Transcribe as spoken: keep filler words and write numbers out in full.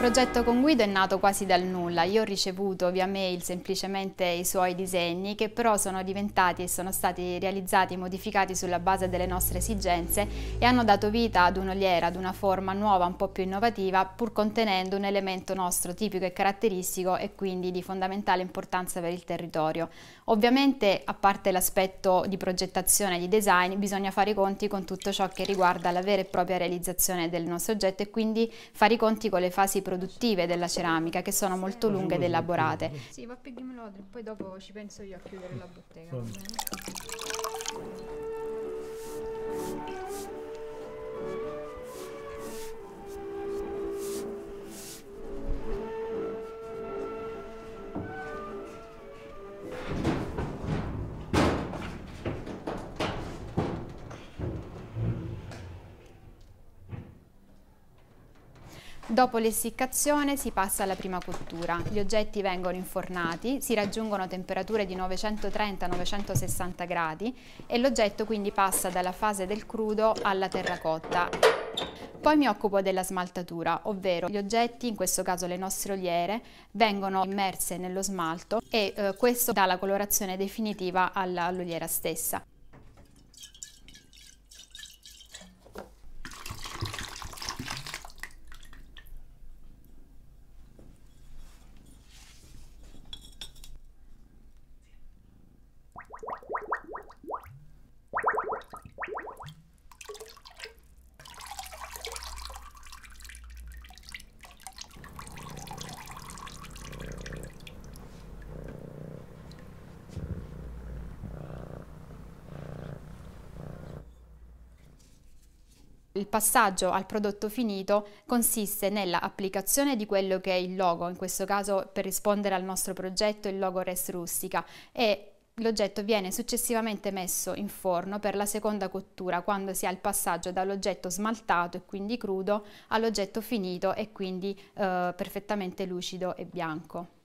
progetto con Guido è nato quasi dal nulla. Io ho ricevuto via mail semplicemente i suoi disegni, che però sono diventati e sono stati realizzati e modificati sulla base delle nostre esigenze e hanno dato vita ad un'oliera, ad una forma nuova, un po' più innovativa, pur contenendo un elemento nostro tipico e caratteristico e quindi di fondamentale importanza per il territorio. Ovviamente, a parte l'aspetto di progettazione e di design, bisogna fare i conti con tutto ciò che riguarda la vera e propria realizzazione del nostro oggetto e quindi fare i conti con le fasi produttive della ceramica, che sono molto lunghe ed elaborate. Sì, pappimmelo, poi dopo ci penso io a chiudere la bottega. Dopo l'essiccazione si passa alla prima cottura. Gli oggetti vengono infornati, si raggiungono temperature di novecentotrenta novecentosessanta gradi e l'oggetto quindi passa dalla fase del crudo alla terracotta. Poi mi occupo della smaltatura, ovvero gli oggetti, in questo caso le nostre oliere, vengono immerse nello smalto e eh, questo dà la colorazione definitiva all'oliera stessa. Il passaggio al prodotto finito consiste nell'applicazione di quello che è il logo, in questo caso per rispondere al nostro progetto il logo Res Rustica, e l'oggetto viene successivamente messo in forno per la seconda cottura, quando si ha il passaggio dall'oggetto smaltato e quindi crudo all'oggetto finito e quindi eh, perfettamente lucido e bianco.